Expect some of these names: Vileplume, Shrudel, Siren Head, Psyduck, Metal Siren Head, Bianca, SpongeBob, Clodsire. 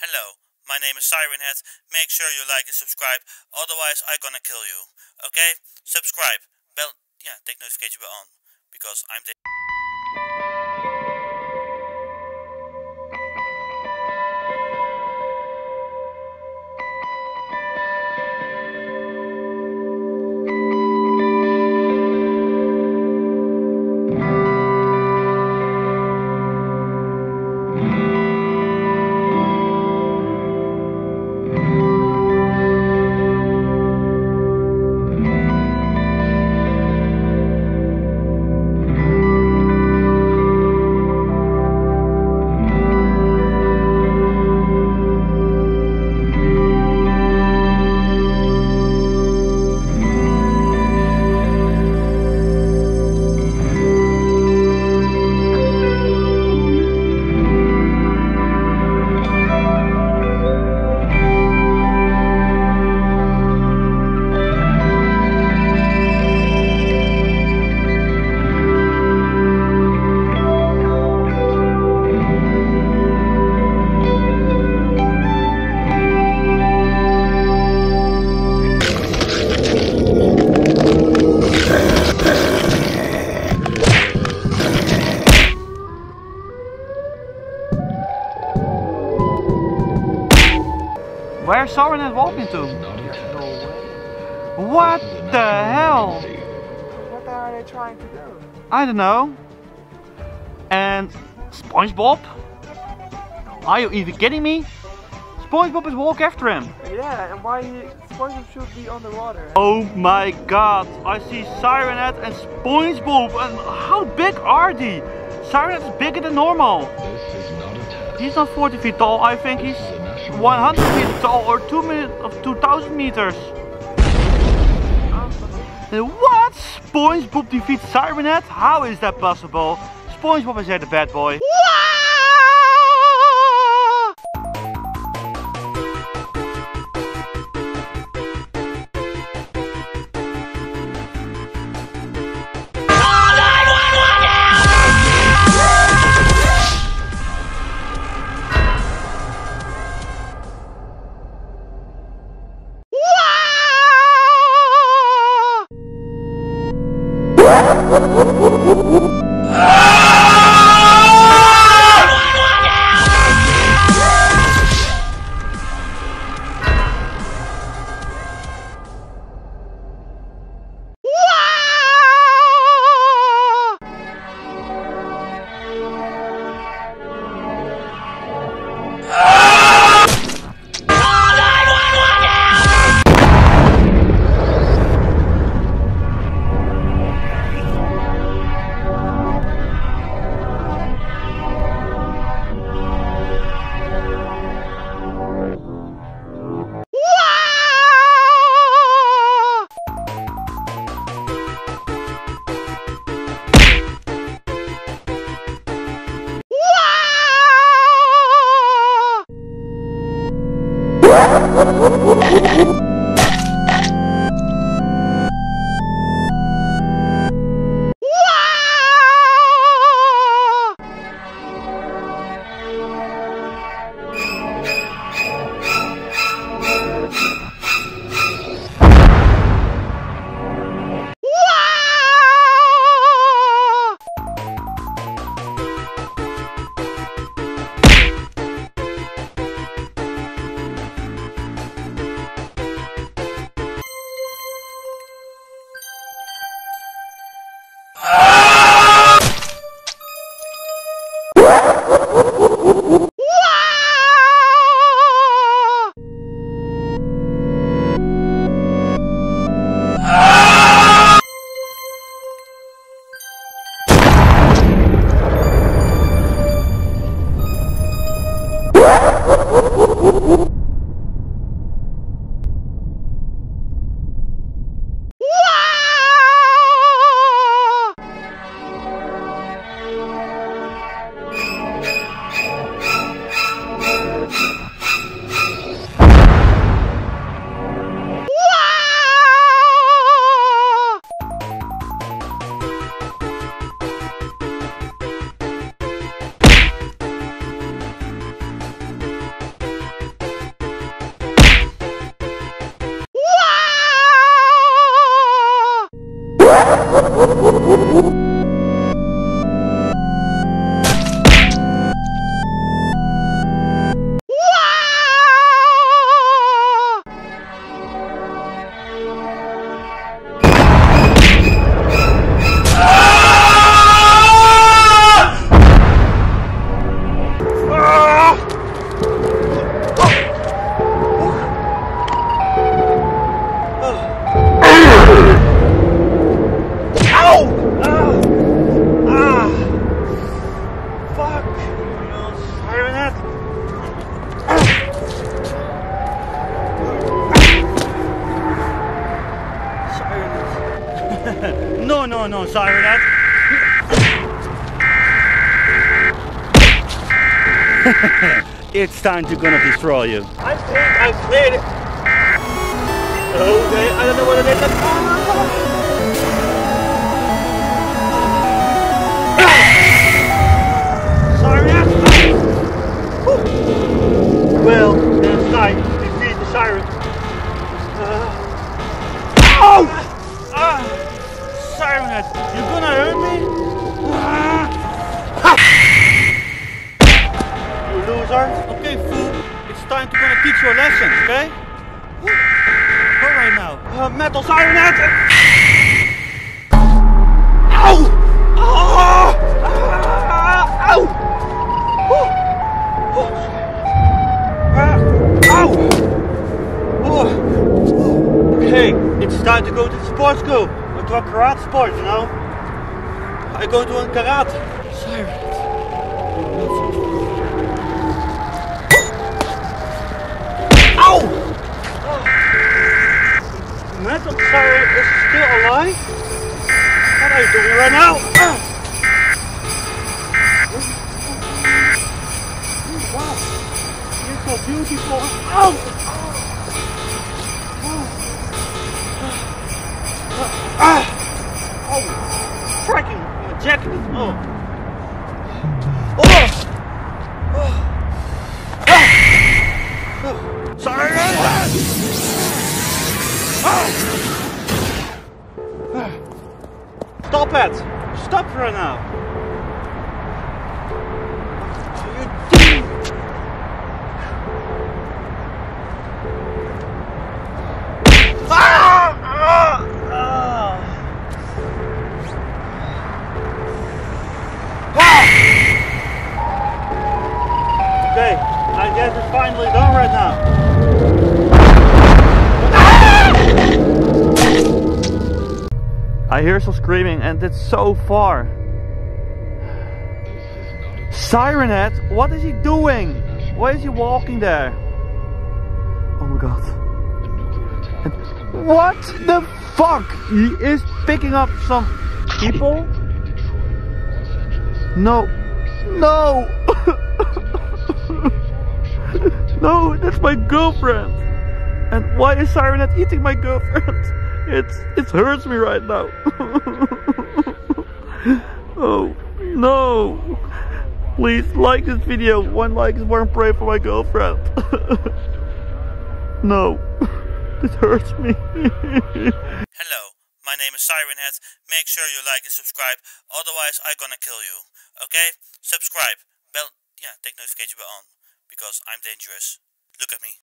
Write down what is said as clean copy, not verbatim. Hello, my name is Siren Head. Make sure you like and subscribe, otherwise I'm gonna kill you. Okay? Subscribe. Bell, yeah, take notification bell on. Because I'm Where's Siren Head walking to? What the hell? What are they trying to do? I don't know. And SpongeBob? Are you even kidding me? SpongeBob is walking after him. Yeah, and why SpongeBob should be on the water? Oh my god, I see Siren Head and SpongeBob. And how big are they? Siren Head is bigger than normal. He's not 40 feet tall, I think he's 100 feet tall or 2,000 meters. What? SpongeBob defeats Siren Head? How is that possible? SpongeBob is here, the bad boy. No, Siren Head. It's time to gonna destroy you. I think I cleared it. Okay, I don't know what it is. Siren Head. Well, then I defeat the siren. Siren Head, you gonna hurt me? You loser. Okay, fool. It's time to gonna teach you a lesson, okay? Go right now. Metal Siren Head. Ow! Ow! Ow! Oh. Okay, it's time to go to the sports school. To a karate sport, you know? I go to a karate. Siren. Ow! Oh. Metal Siren is still alive? What are you doing right now? Oh, wow. You're so beautiful. Ow! Oh. Oh, freaking jacket! Oh, Sorry. Stop it! Stop right now! I hear some screaming and it's so far. Siren Head, what is he doing? Why is he walking there? Oh my god. And what the fuck? He is picking up some people? No. No! No, that's my girlfriend. And why is Siren Head eating my girlfriend? It hurts me right now. Oh no! Please like this video. One like is one pray for my girlfriend. No, it hurts me. Hello, my name is Siren Head. Make sure you like and subscribe. Otherwise, I'm gonna kill you. Okay? Subscribe. Bell. Yeah, take notification bell on because I'm dangerous. Look at me.